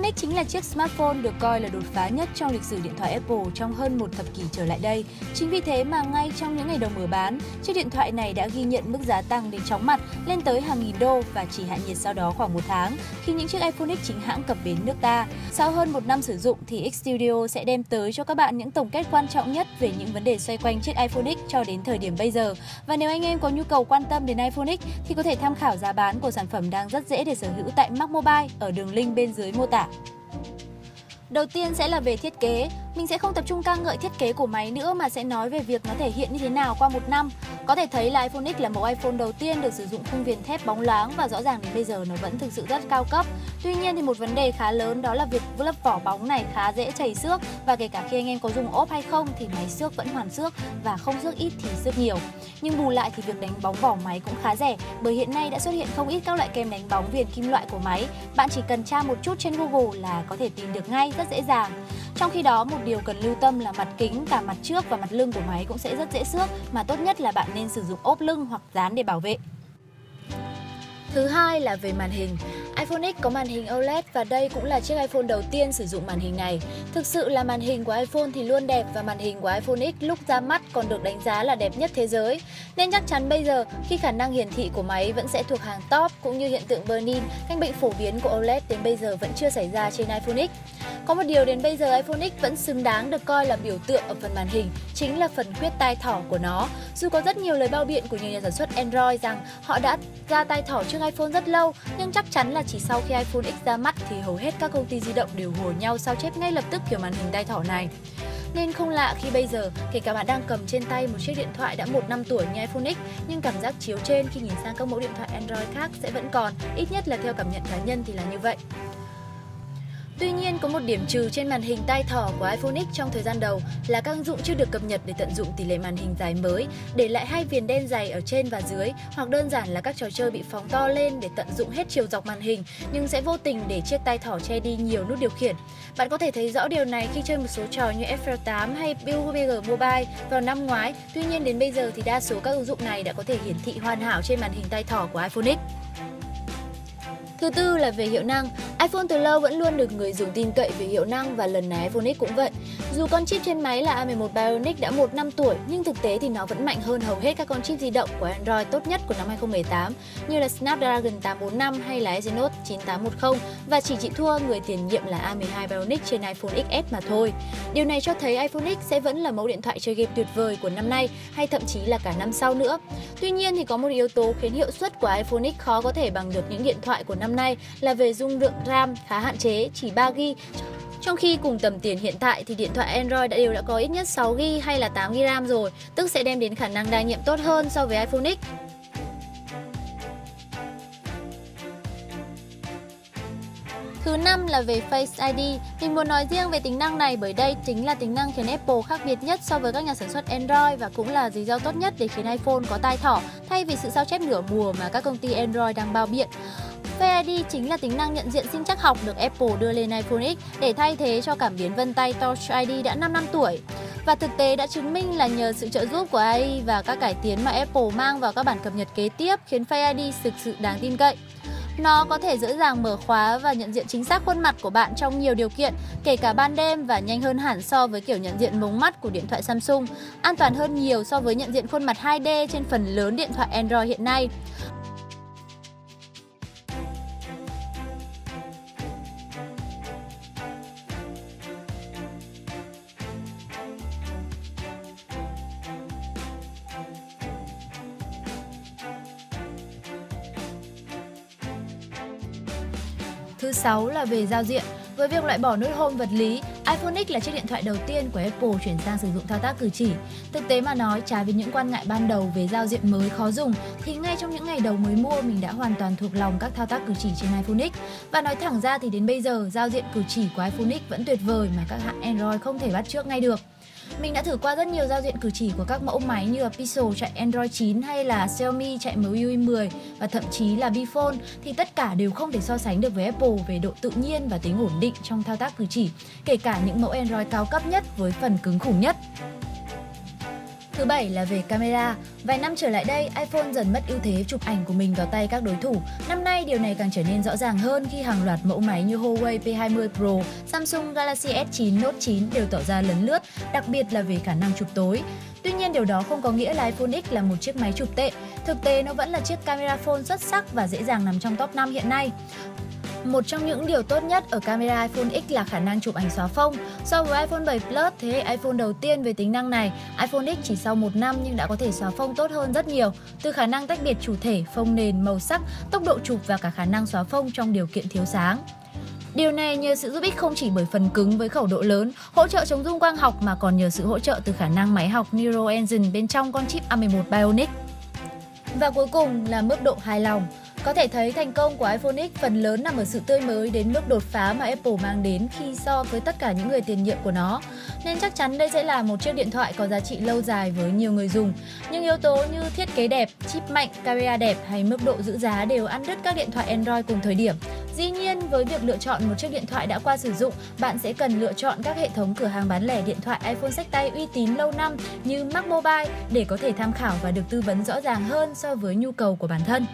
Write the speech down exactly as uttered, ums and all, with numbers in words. Bionic chính là chiếc smartphone được coi là đột phá nhất trong lịch sử điện thoại Apple trong hơn một thập kỷ trở lại đây. Chính vì thế mà ngay trong những ngày đầu mở bán, chiếc điện thoại này đã ghi nhận mức giá tăng đến chóng mặt lên tới hàng nghìn đô và chỉ hạ nhiệt sau đó khoảng một tháng khi những chiếc iPhone X chính hãng cập bến nước ta. Sau hơn một năm sử dụng thì X-Studio sẽ đem tới cho các bạn những tổng kết quan trọng nhất về những vấn đề xoay quanh chiếc iPhone X cho đến thời điểm bây giờ. Và nếu anh em có nhu cầu quan tâm đến iPhone X thì có thể tham khảo giá bán của sản phẩm đang rất dễ để sở hữu tại Mac Mobile ở đường link bên dưới mô tả. Đầu tiên sẽ là về thiết kế. Mình sẽ không tập trung ca ngợi thiết kế của máy nữa mà sẽ nói về việc nó thể hiện như thế nào qua một năm. Có thể thấy là iPhone X là mẫu iPhone đầu tiên được sử dụng khung viền thép bóng loáng và rõ ràng đến bây giờ nó vẫn thực sự rất cao cấp. Tuy nhiên thì một vấn đề khá lớn đó là việc lớp vỏ bóng này khá dễ chảy xước và kể cả khi anh em có dùng ốp hay không thì máy xước vẫn hoàn xước và không xước ít thì xước nhiều. Nhưng bù lại thì việc đánh bóng vỏ máy cũng khá rẻ bởi hiện nay đã xuất hiện không ít các loại kem đánh bóng viền kim loại của máy. Bạn chỉ cần tra một chút trên Google là có thể tìm được ngay rất dễ dàng. Trong khi đó, một điều cần lưu tâm là mặt kính, cả mặt trước và mặt lưng của máy cũng sẽ rất dễ xước, mà tốt nhất là bạn nên sử dụng ốp lưng hoặc dán để bảo vệ. Thứ hai là về màn hình. iPhone X có màn hình ô lét và đây cũng là chiếc iPhone đầu tiên sử dụng màn hình này. Thực sự là màn hình của iPhone thì luôn đẹp và màn hình của iPhone X lúc ra mắt còn được đánh giá là đẹp nhất thế giới. Nên chắc chắn bây giờ khi khả năng hiển thị của máy vẫn sẽ thuộc hàng top cũng như hiện tượng burn-in, căn bệnh phổ biến của ô lét đến bây giờ vẫn chưa xảy ra trên iPhone X. Có một điều đến bây giờ iPhone X vẫn xứng đáng được coi là biểu tượng ở phần màn hình, chính là phần khuyết tai thỏ của nó. Dù có rất nhiều lời bao biện của nhiều nhà sản xuất Android rằng họ đã ra tai thỏ trước iPhone rất lâu, nhưng chắc chắn là chỉ sau khi iPhone X ra mắt thì hầu hết các công ty di động đều hùa nhau sao chép ngay lập tức kiểu màn hình tai thỏ này. Nên không lạ khi bây giờ, kể cả bạn đang cầm trên tay một chiếc điện thoại đã một năm tuổi như iPhone X, nhưng cảm giác chiếu trên khi nhìn sang các mẫu điện thoại Android khác sẽ vẫn còn, ít nhất là theo cảm nhận cá nhân thì là như vậy. Tuy nhiên, có một điểm trừ trên màn hình tai thỏ của iPhone X trong thời gian đầu là các ứng dụng chưa được cập nhật để tận dụng tỷ lệ màn hình dài mới, để lại hai viền đen dày ở trên và dưới, hoặc đơn giản là các trò chơi bị phóng to lên để tận dụng hết chiều dọc màn hình, nhưng sẽ vô tình để chiếc tai thỏ che đi nhiều nút điều khiển. Bạn có thể thấy rõ điều này khi chơi một số trò như Asphalt tám hay pê u bê giê Mobile vào năm ngoái, tuy nhiên đến bây giờ thì đa số các ứng dụng này đã có thể hiển thị hoàn hảo trên màn hình tai thỏ của iPhone X. Thứ tư là về hiệu năng. iPhone từ lâu vẫn luôn được người dùng tin cậy về hiệu năng và lần này iPhone X cũng vậy. Dù con chip trên máy là A mười một Bionic đã một năm tuổi nhưng thực tế thì nó vẫn mạnh hơn hầu hết các con chip di động của Android tốt nhất của năm hai không một tám như là Snapdragon tám bốn năm hay là Exynos chín tám một không và chỉ chịu thua người tiền nhiệm là A mười hai Bionic trên iPhone ích ét mà thôi. Điều này cho thấy iPhone X sẽ vẫn là mẫu điện thoại chơi game tuyệt vời của năm nay hay thậm chí là cả năm sau nữa. Tuy nhiên thì có một yếu tố khiến hiệu suất của iPhone X khó có thể bằng được những điện thoại của năm nay là về dung lượng RAM khá hạn chế, chỉ ba gi ga bai. Trong khi cùng tầm tiền hiện tại thì điện thoại Android đã đều đã có ít nhất sáu gi ga bai hay là tám gi ga bai RAM rồi, tức sẽ đem đến khả năng đa nhiệm tốt hơn so với iPhone X. Thứ năm là về Face ai đi. Mình muốn nói riêng về tính năng này bởi đây chính là tính năng khiến Apple khác biệt nhất so với các nhà sản xuất Android và cũng là lý do tốt nhất để khiến iPhone có tai thỏ thay vì sự sao chép nửa mùa mà các công ty Android đang bao biện. Face ai đi chính là tính năng nhận diện sinh trắc học được Apple đưa lên iPhone X để thay thế cho cảm biến vân tay Touch ai đi đã năm năm tuổi. Và thực tế đã chứng minh là nhờ sự trợ giúp của a i và các cải tiến mà Apple mang vào các bản cập nhật kế tiếp khiến Face ai đi thực sự đáng tin cậy. Nó có thể dễ dàng mở khóa và nhận diện chính xác khuôn mặt của bạn trong nhiều điều kiện, kể cả ban đêm và nhanh hơn hẳn so với kiểu nhận diện mống mắt của điện thoại Samsung, an toàn hơn nhiều so với nhận diện khuôn mặt hai D trên phần lớn điện thoại Android hiện nay. Thứ sáu là về giao diện. Với việc loại bỏ nút home vật lý, iPhone X là chiếc điện thoại đầu tiên của Apple chuyển sang sử dụng thao tác cử chỉ. Thực tế mà nói, trái với những quan ngại ban đầu về giao diện mới khó dùng, thì ngay trong những ngày đầu mới mua mình đã hoàn toàn thuộc lòng các thao tác cử chỉ trên iPhone X. Và nói thẳng ra thì đến bây giờ, giao diện cử chỉ của iPhone X vẫn tuyệt vời mà các hãng Android không thể bắt chước ngay được. Mình đã thử qua rất nhiều giao diện cử chỉ của các mẫu máy như là Pixel chạy Android chín hay là Xiaomi chạy M I U I mười và thậm chí là Bphone thì tất cả đều không thể so sánh được với Apple về độ tự nhiên và tính ổn định trong thao tác cử chỉ, kể cả những mẫu Android cao cấp nhất với phần cứng khủng nhất. Thứ bảy là về camera. Vài năm trở lại đây, iPhone dần mất ưu thế chụp ảnh của mình vào tay các đối thủ. Năm nay, điều này càng trở nên rõ ràng hơn khi hàng loạt mẫu máy như Huawei P hai mươi Pro, Samsung Galaxy S chín, Note chín đều tỏ ra lấn lướt, đặc biệt là về khả năng chụp tối. Tuy nhiên, điều đó không có nghĩa là iPhone X là một chiếc máy chụp tệ. Thực tế, nó vẫn là chiếc camera phone xuất sắc và dễ dàng nằm trong top năm hiện nay. Một trong những điều tốt nhất ở camera iPhone X là khả năng chụp ảnh xóa phông. So với iPhone bảy Plus, thế hệ iPhone đầu tiên về tính năng này, iPhone X chỉ sau một năm nhưng đã có thể xóa phông tốt hơn rất nhiều. Từ khả năng tách biệt chủ thể, phông nền, màu sắc, tốc độ chụp và cả khả năng xóa phông trong điều kiện thiếu sáng. Điều này nhờ sự giúp ích không chỉ bởi phần cứng với khẩu độ lớn, hỗ trợ chống rung quang học mà còn nhờ sự hỗ trợ từ khả năng máy học Neural Engine bên trong con chip A mười một Bionic. Và cuối cùng là mức độ hài lòng. Có thể thấy thành công của iPhone X phần lớn nằm ở sự tươi mới đến mức đột phá mà Apple mang đến khi so với tất cả những người tiền nhiệm của nó. Nên chắc chắn đây sẽ là một chiếc điện thoại có giá trị lâu dài với nhiều người dùng. Nhưng yếu tố như thiết kế đẹp, chip mạnh, camera đẹp hay mức độ giữ giá đều ăn đứt các điện thoại Android cùng thời điểm. Dĩ nhiên, với việc lựa chọn một chiếc điện thoại đã qua sử dụng, bạn sẽ cần lựa chọn các hệ thống cửa hàng bán lẻ điện thoại iPhone xách tay uy tín lâu năm như Mac Mobile để có thể tham khảo và được tư vấn rõ ràng hơn so với nhu cầu của bản thân.